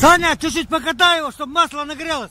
Саня, чуть-чуть покатай его, чтобы масло нагрелось.